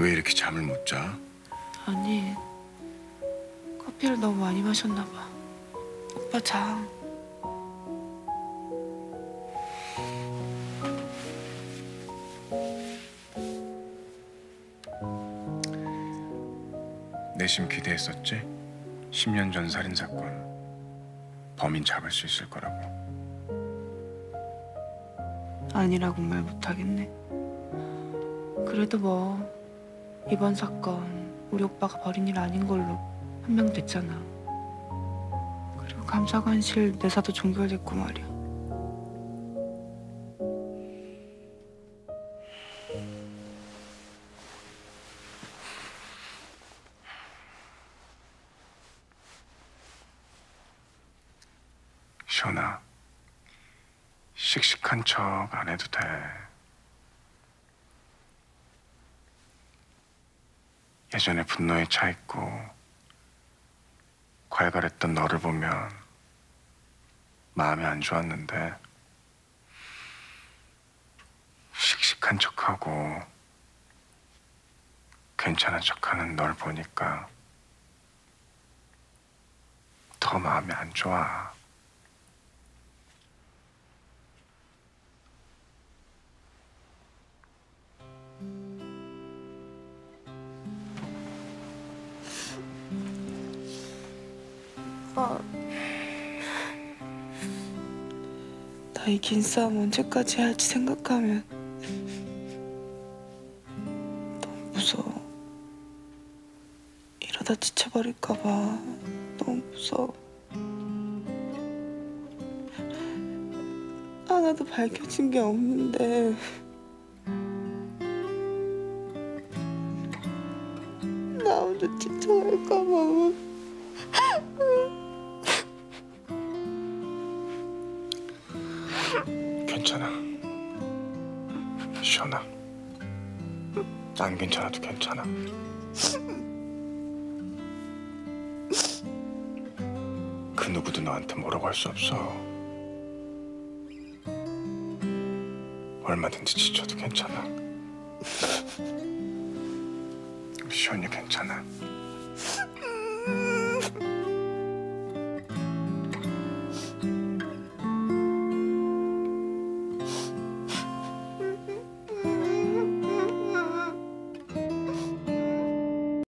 왜 이렇게 잠을 못 자? 아니, 커피를 너무 많이 마셨나 봐. 오빠 자. 내심 기대했었지? 10년 전 살인사건. 범인 잡을 수 있을 거라고. 아니라고 말 못하겠네. 그래도 뭐 이번 사건 우리 오빠가 벌인 일 아닌 걸로 판명 됐잖아. 그리고 감사관실 내사도 종결됐고 말이야. 시원아, 씩씩한 척 안 해도 돼. 예전에 분노에 차 있고 괄괄했던 너를 보면 마음이 안 좋았는데, 씩씩한 척하고 괜찮은 척하는 널 보니까 더 마음이 안 좋아. 나 이 긴 싸움 언제까지 할지 생각하면 너무 무서워. 이러다 지쳐버릴까 봐 너무 무서워. 하나도 밝혀진 게 없는데 나 혼자 지쳐갈까 봐. 괜찮아, 시원아. 안 괜찮아도 괜찮아. 그 누구도 너한테 뭐라고 할 수 없어. 얼마든지 지쳐도 괜찮아. 시원이 괜찮아.